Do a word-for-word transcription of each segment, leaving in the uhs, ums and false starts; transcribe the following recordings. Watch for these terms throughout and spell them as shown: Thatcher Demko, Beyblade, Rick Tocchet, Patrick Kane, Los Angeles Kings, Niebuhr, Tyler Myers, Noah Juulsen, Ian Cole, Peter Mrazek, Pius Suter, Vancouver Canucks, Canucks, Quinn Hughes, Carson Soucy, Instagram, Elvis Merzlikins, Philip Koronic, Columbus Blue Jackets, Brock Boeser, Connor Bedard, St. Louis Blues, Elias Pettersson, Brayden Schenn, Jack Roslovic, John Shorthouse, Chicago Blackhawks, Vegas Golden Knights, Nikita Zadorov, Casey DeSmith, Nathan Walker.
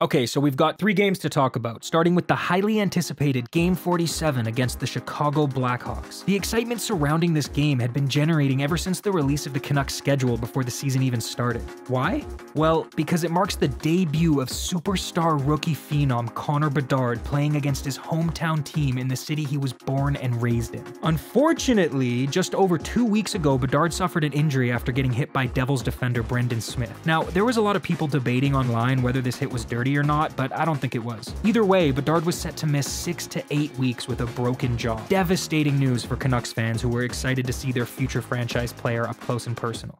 Okay, so we've got three games to talk about, starting with the highly anticipated Game forty-seven against the Chicago Blackhawks. The excitement surrounding this game had been generating ever since the release of the Canucks schedule before the season even started. Why? Well, because it marks the debut of superstar rookie phenom Connor Bedard playing against his hometown team in the city he was born and raised in. Unfortunately, just over two weeks ago, Bedard suffered an injury after getting hit by Devils defender Brendan Smith. Now, there was a lot of people debating online whether this hit was dirty or not, but I don't think it was. Either way, Bedard was set to miss six to eight weeks with a broken jaw. Devastating news for Canucks fans who were excited to see their future franchise player up close and personal.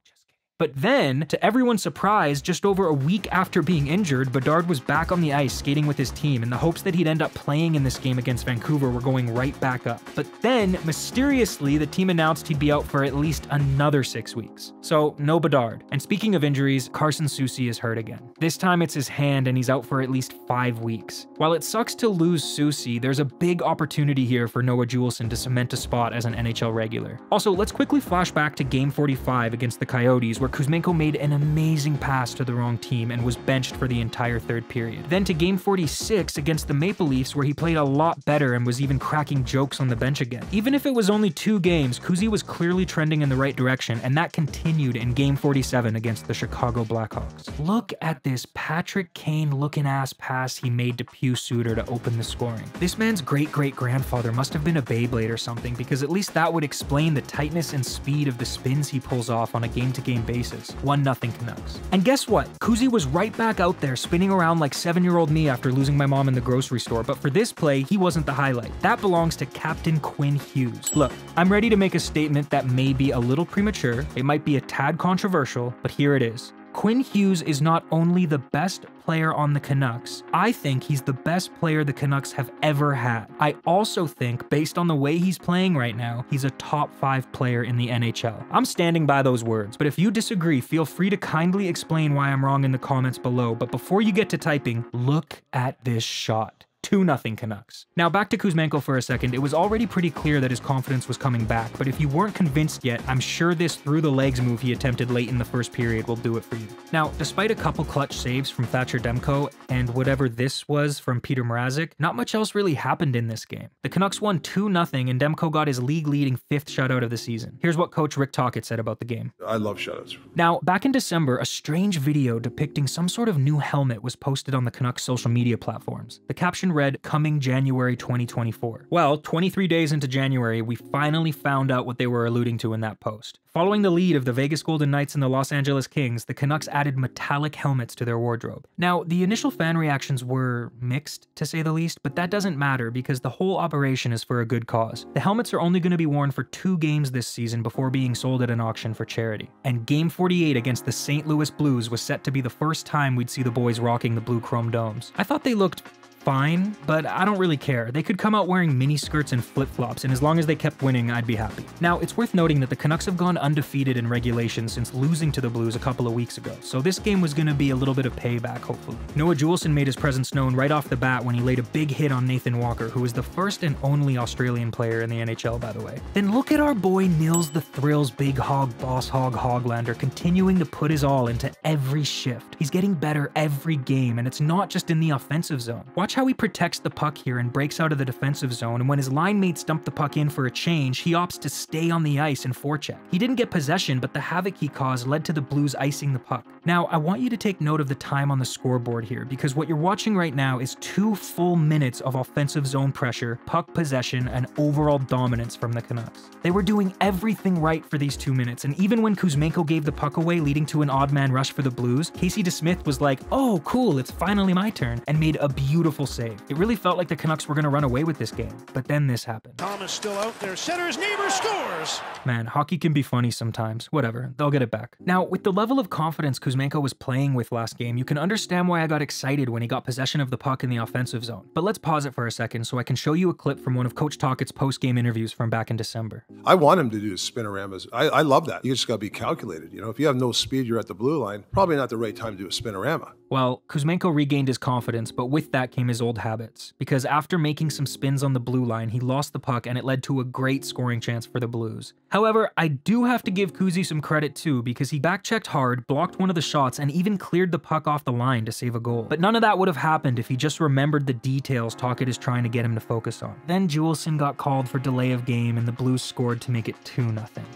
But then, to everyone's surprise, just over a week after being injured, Bedard was back on the ice skating with his team, and the hopes that he'd end up playing in this game against Vancouver were going right back up. But then, mysteriously, the team announced he'd be out for at least another six weeks. So, no Bedard. And speaking of injuries, Carson Soucy is hurt again. This time it's his hand, and he's out for at least five weeks. While it sucks to lose Soucy, there's a big opportunity here for Noah Juulsen to cement a spot as an N H L regular. Also, let's quickly flash back to Game forty-five against the Coyotes, where Kuzmenko made an amazing pass to the wrong team and was benched for the entire third period. Then to Game forty-six against the Maple Leafs, where he played a lot better and was even cracking jokes on the bench again. Even if it was only two games, Kuzi was clearly trending in the right direction, and that continued in Game forty-seven against the Chicago Blackhawks. Look at this Patrick Kane looking ass pass he made to Pius Suter to open the scoring. This man's great-great-grandfather must have been a Beyblade or something, because at least that would explain the tightness and speed of the spins he pulls off on a game-to-game basis. one nothing Canucks. And guess what? Kuzi was right back out there spinning around like seven-year-old me after losing my mom in the grocery store, but for this play, he wasn't the highlight. That belongs to Captain Quinn Hughes. Look, I'm ready to make a statement that may be a little premature, it might be a tad controversial, but here it is. Quinn Hughes is not only the best player on the Canucks, I think he's the best player the Canucks have ever had. I also think, based on the way he's playing right now, he's a top five player in the N H L. I'm standing by those words, but if you disagree, feel free to kindly explain why I'm wrong in the comments below. But before you get to typing, look at this shot. two nothing Canucks. Now back to Kuzmenko for a second. It was already pretty clear that his confidence was coming back, but if you weren't convinced yet, I'm sure this through the legs move he attempted late in the first period will do it for you. Now, despite a couple clutch saves from Thatcher Demko and whatever this was from Peter Mrazek, not much else really happened in this game. The Canucks won two nothing and Demko got his league-leading fifth shutout of the season. Here's what coach Rick Tocchet said about the game. I love shutouts. Now, back in December, a strange video depicting some sort of new helmet was posted on the Canucks social media platforms. The caption read, "Coming January twenty twenty-four. Well, twenty-three days into January, we finally found out what they were alluding to in that post. Following the lead of the Vegas Golden Knights and the Los Angeles Kings, the Canucks added metallic helmets to their wardrobe. Now, the initial fan reactions were mixed, to say the least, but that doesn't matter because the whole operation is for a good cause. The helmets are only going to be worn for two games this season before being sold at an auction for charity. And Game forty-eight against the Saint Louis Blues was set to be the first time we'd see the boys rocking the blue chrome domes. I thought they looked fine, but I don't really care. They could come out wearing mini skirts and flip-flops, and as long as they kept winning, I'd be happy." Now, it's worth noting that the Canucks have gone undefeated in regulation since losing to the Blues a couple of weeks ago, so this game was going to be a little bit of payback, hopefully. Noah Juulsen made his presence known right off the bat when he laid a big hit on Nathan Walker, who is the first and only Australian player in the N H L, by the way. Then look at our boy Nils the Thrills Big Hog Boss Hog Hoglander continuing to put his all into every shift. He's getting better every game, and it's not just in the offensive zone. Watch how he protects the puck here and breaks out of the defensive zone, and when his line mates dump the puck in for a change, he opts to stay on the ice and forecheck. He didn't get possession, but the havoc he caused led to the Blues icing the puck. Now, I want you to take note of the time on the scoreboard here, because what you're watching right now is two full minutes of offensive zone pressure, puck possession, and overall dominance from the Canucks. They were doing everything right for these two minutes, and even when Kuzmenko gave the puck away, leading to an odd man rush for the Blues, Casey DeSmith was like, "Oh, cool, it's finally my turn," and made a beautiful save. It really felt like the Canucks were going to run away with this game, but then this happened. Thomas still out there, centers, Niebuhr scores! Man, hockey can be funny sometimes. Whatever, they'll get it back. Now, with the level of confidence Kuzmenko was playing with last game, you can understand why I got excited when he got possession of the puck in the offensive zone. But let's pause it for a second so I can show you a clip from one of Coach Tocchet's post-game interviews from back in December. I want him to do spinoramas. I, I love that. You just got to be calculated. You know, if you have no speed, you're at the blue line, probably not the right time to do a spinorama. Well, Kuzmenko regained his confidence, but with that came time his old habits, because after making some spins on the blue line, he lost the puck and it led to a great scoring chance for the Blues. However, I do have to give Kuzi some credit too, because he backchecked hard, blocked one of the shots, and even cleared the puck off the line to save a goal. But none of that would have happened if he just remembered the details Tocchet is trying to get him to focus on. Then Juulsen got called for delay of game and the Blues scored to make it two nothing.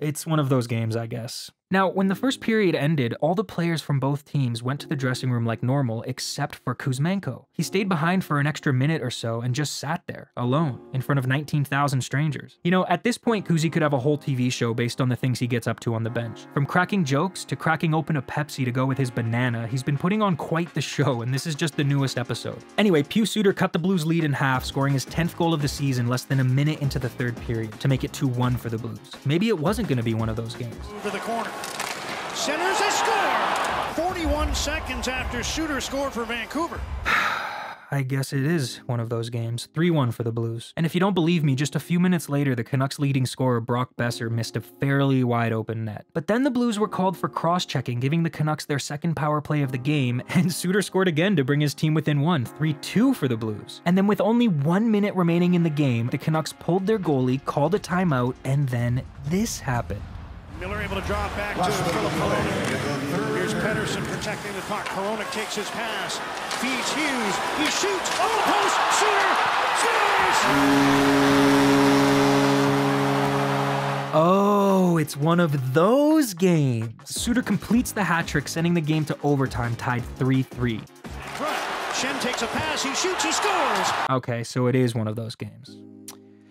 It's one of those games, I guess. Now, when the first period ended, all the players from both teams went to the dressing room like normal, except for Kuzmenko. He stayed behind for an extra minute or so and just sat there, alone, in front of nineteen thousand strangers. You know, at this point, Kuzi could have a whole T V show based on the things he gets up to on the bench. From cracking jokes to cracking open a Pepsi to go with his banana, he's been putting on quite the show, and this is just the newest episode. Anyway, Pius Suter cut the Blues lead in half, scoring his tenth goal of the season less than a minute into the third period to make it two one for the Blues. Maybe it wasn't going to be one of those games. Over the corner. Centers a score! forty-one seconds after Suter scored for Vancouver. I guess it is one of those games. three one for the Blues. And if you don't believe me, just a few minutes later, the Canucks' leading scorer Brock Boeser missed a fairly wide-open net. But then the Blues were called for cross-checking, giving the Canucks their second power play of the game, and Suter scored again to bring his team within one, three two for the Blues. And then with only one minute remaining in the game, the Canucks pulled their goalie, called a timeout, and then this happened. Miller able to drop back Last to Philip Koronic. Here's Pettersson protecting the puck. Koronic takes his pass, feeds Hughes, he shoots, oh, post, Suter, scores! Oh, it's one of those games. Suter completes the hat trick, sending the game to overtime, tied three three. Schenn takes a pass, he shoots, he scores! Okay, so it is one of those games.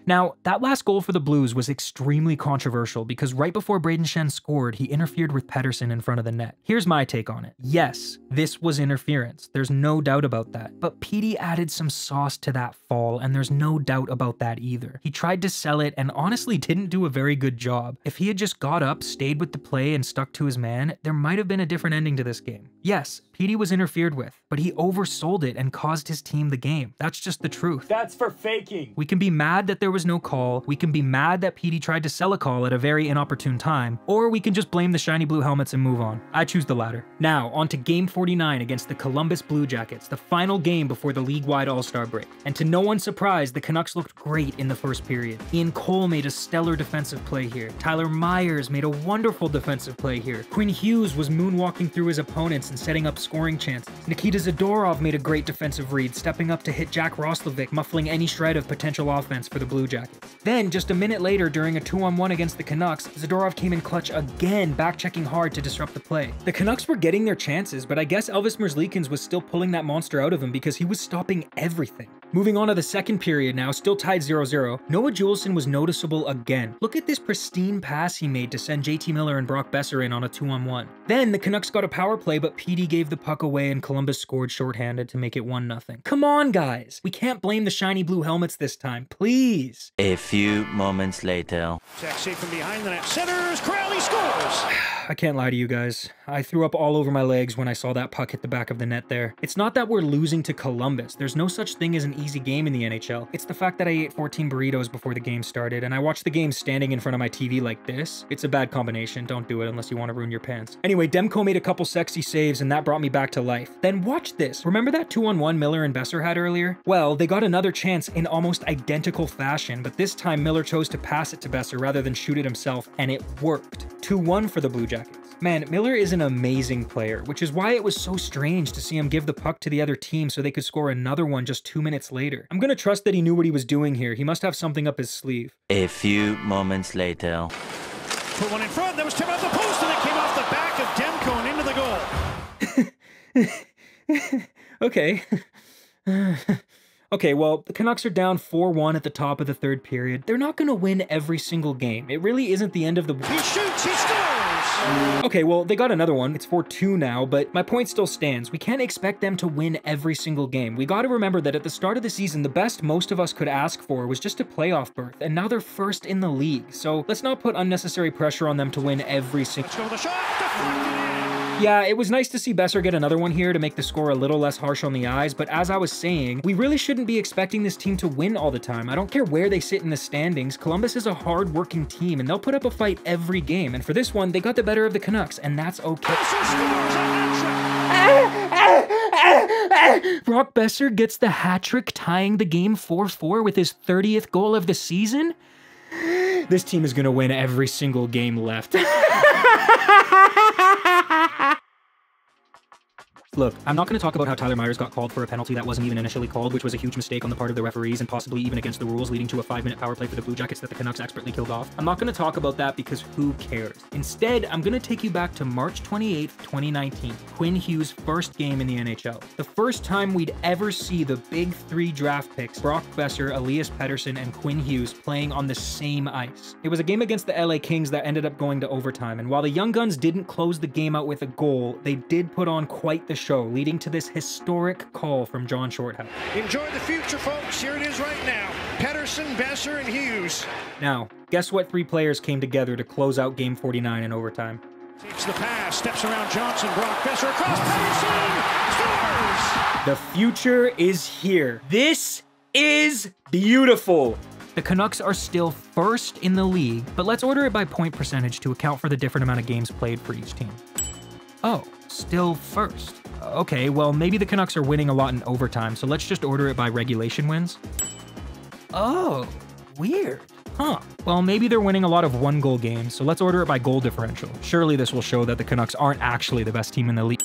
Now, that last goal for the Blues was extremely controversial because right before Brayden Schenn scored, he interfered with Pettersson in front of the net. Here's my take on it. Yes, this was interference. There's no doubt about that. But Petey added some sauce to that fall, and there's no doubt about that either. He tried to sell it and honestly didn't do a very good job. If he had just got up, stayed with the play, and stuck to his man, there might have been a different ending to this game. Yes, Petey was interfered with, but he oversold it and caused his team the game. That's just the truth. That's for faking. We can be mad that there was no call, we can be mad that Petey tried to sell a call at a very inopportune time, or we can just blame the shiny blue helmets and move on. I choose the latter. Now, on to game forty-nine against the Columbus Blue Jackets, the final game before the league-wide All-Star break. And to no one's surprise, the Canucks looked great in the first period. Ian Cole made a stellar defensive play here. Tyler Myers made a wonderful defensive play here. Quinn Hughes was moonwalking through his opponents and setting up scoring chances. Nikita Zadorov made a great defensive read, stepping up to hit Jack Roslovic, muffling any shred of potential offense for the Blue Jackets. Then, just a minute later, during a two on one against the Canucks, Zadorov came in clutch again, back-checking hard to disrupt the play. The Canucks were getting their chances, but I guess Elvis Merzlikins was still pulling that monster out of him because he was stopping everything. Moving on to the second period now, still tied zero zero, Noah Juulsen was noticeable again. Look at this pristine pass he made to send J T Miller and Brock Boeser in on a two on one. Then, the Canucks got a power play, but Petey gave the puck away and Columbus scored shorthanded to make it one nothing. Come on, guys! We can't blame the shiny blue helmets this time, please! A few moments later... Taxi from behind the net, centers, Crowley scores! I can't lie to you guys. I threw up all over my legs when I saw that puck hit the back of the net there. It's not that we're losing to Columbus. There's no such thing as an easy game in the N H L. It's the fact that I ate fourteen burritos before the game started, and I watched the game standing in front of my T V like this. It's a bad combination. Don't do it unless you want to ruin your pants. Anyway, Demko made a couple sexy saves, and that brought me back to life. Then watch this. Remember that two on one Miller and Boeser had earlier? Well, they got another chance in almost identical fashion, but this time Miller chose to pass it to Boeser rather than shoot it himself, and it worked. two one for the Blue Jackets. Man, Miller is an amazing player, which is why it was so strange to see him give the puck to the other team so they could score another one just two minutes later. I'm gonna trust that he knew what he was doing here. He must have something up his sleeve. A few moments later. Put one in front, that was tipped off the post, and it came off the back of Demko and into the goal. Okay. Okay, well, the Canucks are down four one at the top of the third period. They're not gonna win every single game. It really isn't the end of the... He shoots, he scores! Okay, well, they got another one. It's four two now, but my point still stands. We can't expect them to win every single game. We gotta remember that at the start of the season, the best most of us could ask for was just a playoff berth, and now they're first in the league. So let's not put unnecessary pressure on them to win every single game. Yeah, it was nice to see Boeser get another one here to make the score a little less harsh on the eyes, but as I was saying, we really shouldn't be expecting this team to win all the time. I don't care where they sit in the standings. Columbus is a hard-working team, and they'll put up a fight every game, and for this one, they got the better of the Canucks, and that's okay. Brock Boeser gets the hat trick, tying the game four four with his thirtieth goal of the season? This team is going to win every single game left. Look, I'm not going to talk about how Tyler Myers got called for a penalty that wasn't even initially called, which was a huge mistake on the part of the referees and possibly even against the rules, leading to a five-minute power play for the Blue Jackets that the Canucks expertly killed off. I'm not going to talk about that because who cares? Instead, I'm going to take you back to March twenty-eighth, twenty nineteen, Quinn Hughes' first game in the N H L. The first time we'd ever see the big three draft picks, Brock Boeser, Elias Pettersson, and Quinn Hughes, playing on the same ice. It was a game against the L A Kings that ended up going to overtime, and while the Young Guns didn't close the game out with a goal, they did put on quite the show, leading to this historic call from John Shorthouse. Enjoy the future, folks. Here it is right now. Pettersson, Boeser, and Hughes. Now, guess what three players came together to close out game forty-nine in overtime? Takes the pass, steps around Johnson, Brock Boeser across, Pettersson scores! The future is here. This is beautiful. The Canucks are still first in the league, but let's order it by point percentage to account for the different amount of games played for each team. Oh, still first. Okay, well, maybe the Canucks are winning a lot in overtime, so let's just order it by regulation wins. Oh, weird. Huh. Well, maybe they're winning a lot of one-goal games, so let's order it by goal differential. Surely this will show that the Canucks aren't actually the best team in the league.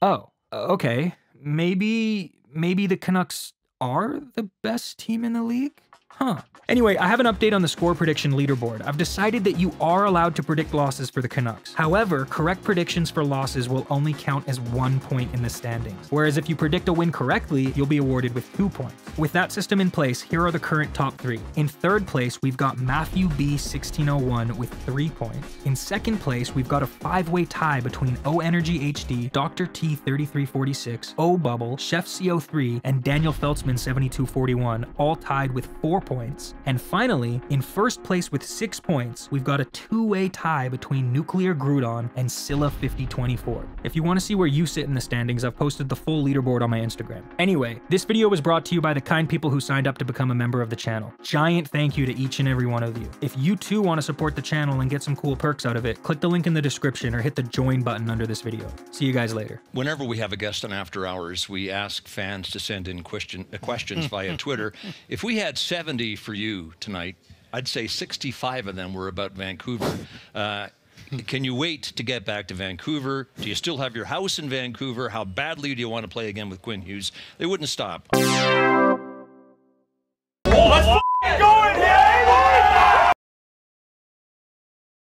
Oh, okay. Maybe, maybe the Canucks are the best team in the league? Huh. Anyway, I have an update on the score prediction leaderboard. I've decided that you are allowed to predict losses for the Canucks. However, correct predictions for losses will only count as one point in the standings. Whereas if you predict a win correctly, you'll be awarded with two points. With that system in place, here are the current top three. In third place, we've got Matthew B sixteen oh one with three points. In second place, we've got a five-way tie between O Energy H D, Doctor T thirty-three forty-six, O Bubble, Chef C O three, and Daniel Feltzman seventy-two forty-one, all tied with four points. And finally, in first place with six points, we've got a two-way tie between Nuclear Grudon and Scylla fifty twenty-four. If you want to see where you sit in the standings, I've posted the full leaderboard on my Instagram. Anyway, this video was brought to you by the kind people who signed up to become a member of the channel. Giant thank you to each and every one of you. If you too want to support the channel and get some cool perks out of it, click the link in the description or hit the join button under this video. See you guys later. Whenever we have a guest on After Hours, we ask fans to send in question, uh, questions via Twitter. If we had seven for you tonight, I'd say sixty-five of them were about Vancouver. Uh, can you wait to get back to Vancouver? Do you still have your house in Vancouver? How badly do you want to play again with Quinn Hughes? They wouldn't stop.